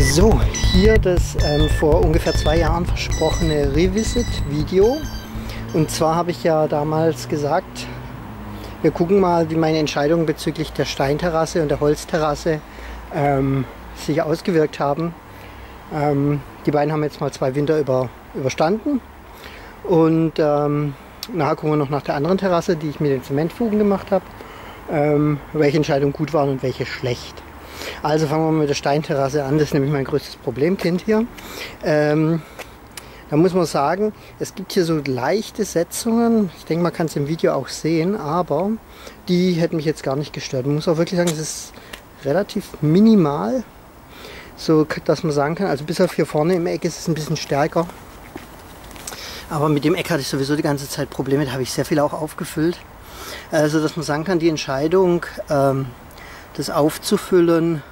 So, hier das vor ungefähr 2 Jahren versprochene Revisit-Video. Und zwar habe ich ja damals gesagt, wir gucken mal, wie meine Entscheidungen bezüglich der Steinterrasse und der Holzterrasse sich ausgewirkt haben. Die beiden haben jetzt mal 2 Winter überstanden. Und nachher gucken wir noch nach der anderen Terrasse, die ich mit den Zementfugen gemacht habe, welche Entscheidungen gut waren und welche schlecht. Also fangen wir mal mit der Steinterrasse an, das ist nämlich mein größtes Problemkind hier. Da muss man sagen, es gibt hier so leichte Setzungen, ich denke, man kann es im Video auch sehen, aber die hätten mich jetzt gar nicht gestört. Man muss auch wirklich sagen, es ist relativ minimal, so dass man sagen kann, also bis auf hier vorne im Eck ist es ein bisschen stärker. Aber mit dem Eck hatte ich sowieso die ganze Zeit Probleme, da habe ich sehr viel auch aufgefüllt. Also dass man sagen kann, die Entscheidung, das aufzufüllen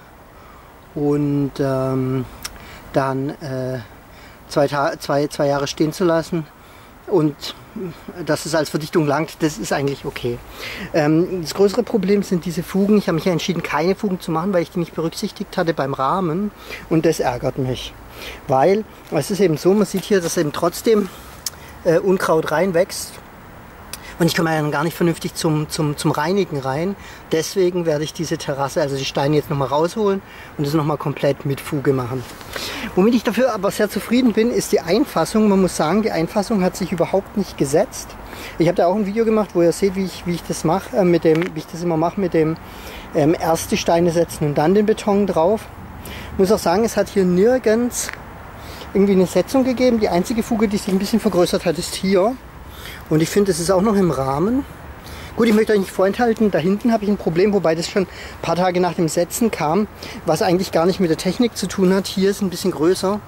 und dann 2 Jahre stehen zu lassen und dass es als Verdichtung langt, das ist eigentlich okay. Das größere Problem sind diese Fugen. Ich habe mich ja entschieden, keine Fugen zu machen, weil ich die nicht berücksichtigt hatte beim Rahmen und das ärgert mich. Weil es ist eben so, man sieht hier, dass eben trotzdem Unkraut reinwächst und ich komme ja dann gar nicht vernünftig zum Reinigen rein. Deswegen werde ich diese Terrasse, also die Steine jetzt nochmal rausholen und das nochmal komplett mit Fuge machen. Womit ich dafür aber sehr zufrieden bin, ist die Einfassung. Man muss sagen, die Einfassung hat sich überhaupt nicht gesetzt. Ich habe da auch ein Video gemacht, wo ihr seht, wie ich das mache, wie ich das immer mache mit dem erst die Steine setzen und dann den Beton drauf. Ich muss auch sagen, es hat hier nirgends irgendwie eine Setzung gegeben. Die einzige Fuge, die sich ein bisschen vergrößert hat, ist hier. Und ich finde, es ist auch noch im Rahmen. Gut, ich möchte euch nicht vorenthalten, da hinten habe ich ein Problem, wobei das schon ein paar Tage nach dem Setzen kam, was eigentlich gar nicht mit der Technik zu tun hat. Hier ist ein bisschen größer,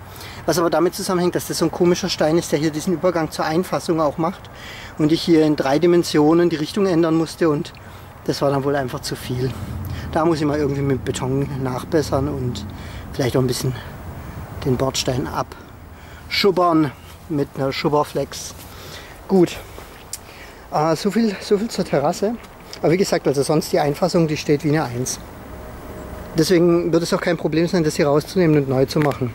was aber damit zusammenhängt, dass das so ein komischer Stein ist, der hier diesen Übergang zur Einfassung auch macht. Und ich hier in 3 Dimensionen die Richtung ändern musste und das war dann wohl einfach zu viel. Da muss ich mal irgendwie mit Beton nachbessern und vielleicht auch ein bisschen den Bordstein abschubbern mit einer Schubberflex. Gut, so viel zur Terrasse. Aber wie gesagt, also sonst die Einfassung, die steht wie eine 1. Deswegen wird es auch kein Problem sein, das hier rauszunehmen und neu zu machen.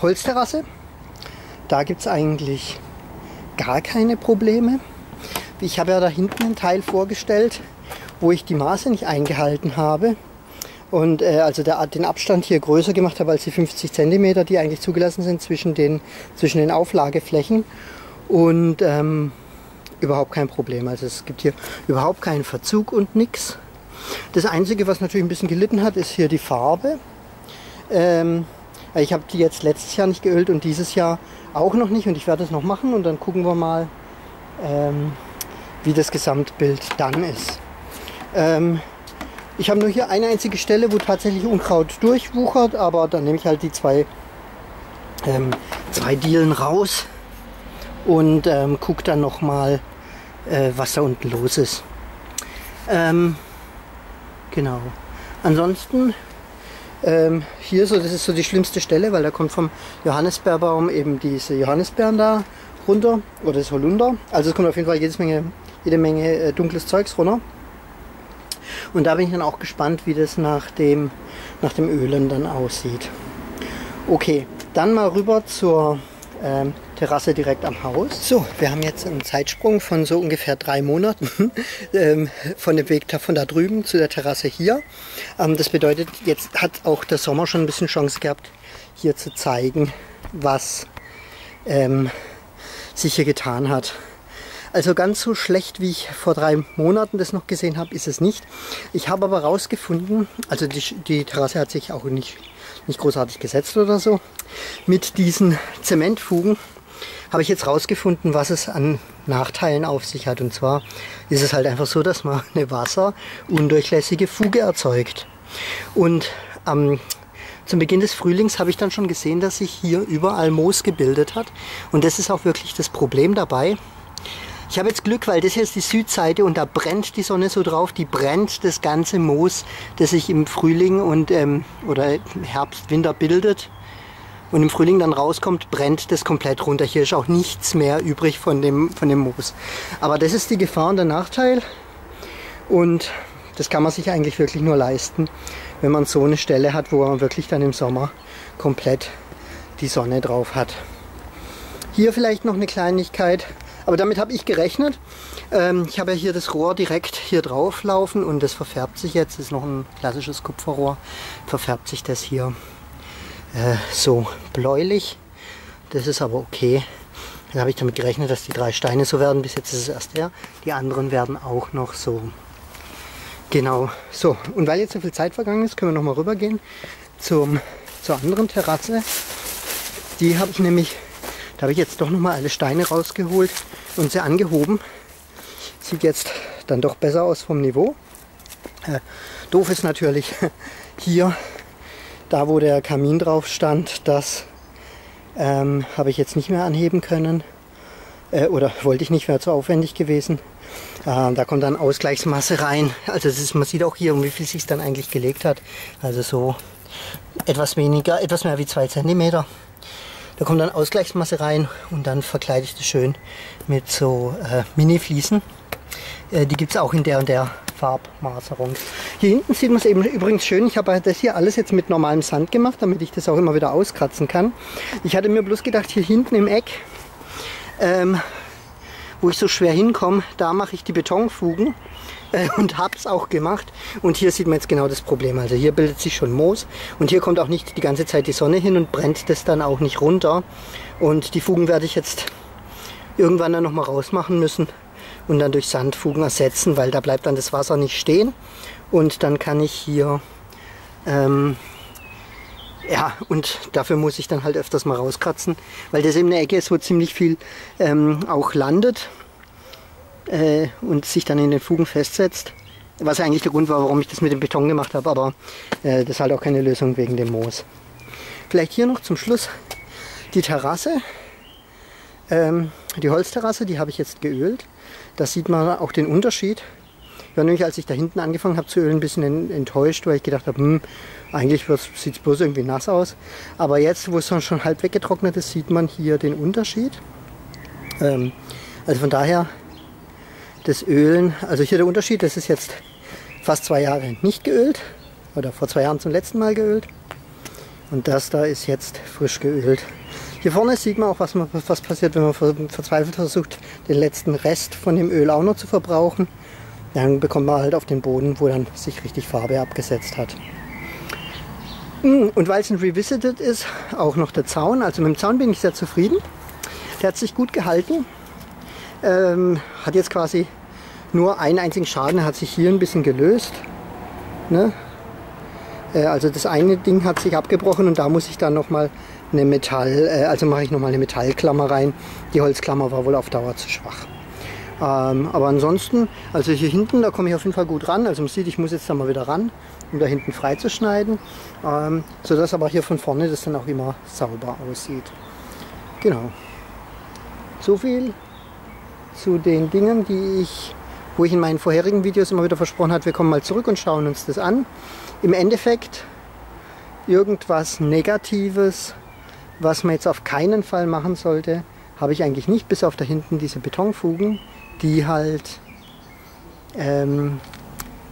Holzterrasse, da gibt es eigentlich gar keine Probleme. Ich habe ja da hinten einen Teil vorgestellt, wo ich die Maße nicht eingehalten habe und also den Abstand hier größer gemacht habe als die 50 cm, die eigentlich zugelassen sind zwischen den Auflageflächen und überhaupt kein Problem. Also es gibt hier überhaupt keinen Verzug und nichts. Das Einzige, was natürlich ein bisschen gelitten hat, ist hier die Farbe. Ich habe die jetzt letztes Jahr nicht geölt und dieses Jahr auch noch nicht und ich werde es noch machen und dann gucken wir mal, wie das Gesamtbild dann ist. Ich habe nur hier eine einzige Stelle, wo tatsächlich Unkraut durchwuchert, aber dann nehme ich halt die zwei Dielen raus und gucke dann nochmal, was da unten los ist. Genau. Ansonsten, hier so, das ist so die schlimmste Stelle, weil da kommt vom Johannisbeerbaum eben diese Johannisbeeren da runter, oder das Holunder. Also es kommt auf jeden Fall jede Menge dunkles Zeugs runter. Und da bin ich dann auch gespannt, wie das nach dem Ölen dann aussieht. Okay, dann mal rüber zur Terrasse direkt am Haus. So, wir haben jetzt einen Zeitsprung von so ungefähr 3 Monaten von dem Weg von da drüben zu der Terrasse hier. Das bedeutet, jetzt hat auch der Sommer schon ein bisschen Chance gehabt, hier zu zeigen, was sich hier getan hat. Also ganz so schlecht, wie ich vor 3 Monaten das noch gesehen habe, ist es nicht. Ich habe aber rausgefunden, also die Terrasse hat sich auch nicht großartig gesetzt oder so. Mit diesen Zementfugen habe ich jetzt rausgefunden, was es an Nachteilen auf sich hat. Und zwar ist es halt einfach so, dass man eine wasserundurchlässige Fuge erzeugt. Und zum Beginn des Frühlings habe ich dann schon gesehen, dass sich hier überall Moos gebildet hat. Und das ist auch wirklich das Problem dabei. Ich habe jetzt Glück, weil das hier ist die Südseite und da brennt die Sonne so drauf, die brennt das ganze Moos, das sich im Frühling oder Herbst, Winter bildet. und im Frühling dann rauskommt, brennt das komplett runter. Hier ist auch nichts mehr übrig von dem Moos. Aber das ist die Gefahr und der Nachteil. Und das kann man sich eigentlich wirklich nur leisten, wenn man so eine Stelle hat, wo man wirklich dann im Sommer komplett die Sonne drauf hat. Hier vielleicht noch eine Kleinigkeit, aber damit habe ich gerechnet. Ich habe ja hier das Rohr direkt hier drauf laufen und das verfärbt sich jetzt. Das ist noch ein klassisches Kupferrohr. Verfärbt sich das hier so bläulich. Das ist aber okay. Dann habe ich damit gerechnet, dass die 3 Steine so werden. Bis jetzt ist es erst der. Die anderen werden auch noch so. Genau. So, und weil jetzt so viel Zeit vergangen ist, können wir nochmal rübergehen zur anderen Terrasse. Die habe ich nämlich, da habe ich jetzt doch nochmal alle Steine rausgeholt und sie angehoben. Sieht jetzt dann doch besser aus vom Niveau. Doof ist natürlich hier, da wo der Kamin drauf stand, das habe ich jetzt nicht mehr anheben können. Oder wollte ich nicht, wäre zu aufwendig gewesen. Da kommt dann Ausgleichsmasse rein. Also das ist, man sieht auch hier, um wie viel sich dann eigentlich gelegt hat. Also so etwas weniger, etwas mehr wie 2 cm. Da kommt dann Ausgleichsmasse rein und dann verkleide ich das schön mit so Mini-Fliesen. Die gibt es auch in der und der Farbmaserung. Hier hinten sieht man es eben übrigens schön. Ich habe das hier alles jetzt mit normalem Sand gemacht, damit ich das auch immer wieder auskratzen kann. Ich hatte mir bloß gedacht, hier hinten im Eck, wo ich so schwer hinkomme, da mache ich die Betonfugen und habe es auch gemacht. Und hier sieht man jetzt genau das Problem. Also hier bildet sich schon Moos und hier kommt auch nicht die ganze Zeit die Sonne hin und brennt das dann auch nicht runter. Und die Fugen werde ich jetzt irgendwann dann nochmal rausmachen müssen und dann durch Sandfugen ersetzen, weil da bleibt dann das Wasser nicht stehen. Und dann kann ich hier... ja, und dafür muss ich dann halt öfters mal rauskratzen, weil das eben eine Ecke ist, wo ziemlich viel auch landet und sich dann in den Fugen festsetzt. Was eigentlich der Grund war, warum ich das mit dem Beton gemacht habe, aber das ist halt auch keine Lösung wegen dem Moos. Vielleicht hier noch zum Schluss die Terrasse. Die Holzterrasse, die habe ich jetzt geölt. Da sieht man auch den Unterschied. Ich war nämlich, als ich da hinten angefangen habe zu ölen, ein bisschen enttäuscht, weil ich gedacht habe, eigentlich sieht es bloß irgendwie nass aus. Aber jetzt, wo es dann schon halb weggetrocknet ist, sieht man hier den Unterschied. Also von daher, das Ölen, also hier der Unterschied, das ist jetzt fast 2 Jahre nicht geölt. Oder vor 2 Jahren zum letzten Mal geölt. Und das da ist jetzt frisch geölt. Hier vorne sieht man auch, was passiert, wenn man verzweifelt versucht, den letzten Rest von dem Öl auch noch zu verbrauchen. Dann bekommt man halt auf den Boden, wo dann sich richtig Farbe abgesetzt hat. Und weil es ein Revisited ist, auch noch der Zaun. Also mit dem Zaun bin ich sehr zufrieden. Der hat sich gut gehalten. Hat jetzt quasi nur einen einzigen Schaden. Hat sich hier ein bisschen gelöst. Ne? Also das eine Ding hat sich abgebrochen und da muss ich dann nochmal eine Metallklammer rein. Die Holzklammer war wohl auf Dauer zu schwach. Aber ansonsten, also hier hinten, da komme ich auf jeden Fall gut ran. Also man sieht, ich muss jetzt da mal wieder ran, um da hinten freizuschneiden. Sodass aber hier von vorne das dann auch immer sauber aussieht. Genau. So viel zu den Dingen, wo ich in meinen vorherigen Videos immer wieder versprochen habe, wir kommen mal zurück und schauen uns das an. Im Endeffekt irgendwas Negatives, was man jetzt auf keinen Fall machen sollte, habe ich eigentlich nicht, bis auf da hinten diese Betonfugen, die halt,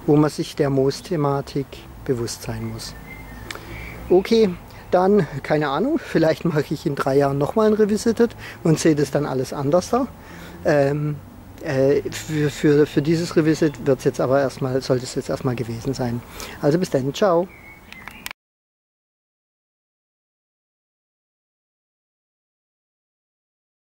wo man sich der Moos-Thematik bewusst sein muss. Okay, dann, keine Ahnung, vielleicht mache ich in 3 Jahren nochmal ein Revisited und sehe das dann alles anders da. Für dieses Revisit sollte es jetzt erstmal gewesen sein. Also bis dann, ciao!